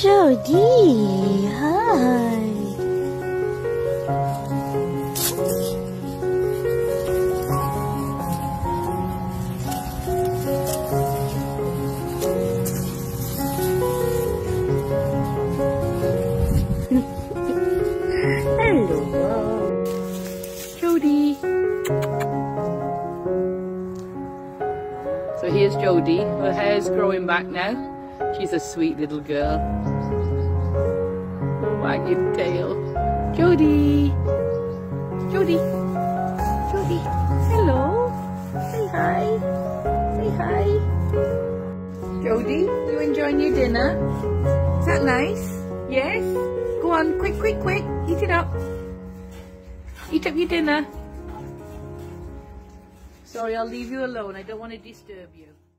Jody, hi. Hello, Jody. So here's Jody. Her hair's growing back now. She's a sweet little girl. Wag your tail. Jody! Jody! Jody! Hello! Say hi! Say hi! Jody, you enjoying your dinner? Is that nice? Yes? Go on, quick, quick, quick! Eat it up! Eat up your dinner! Sorry, I'll leave you alone. I don't want to disturb you.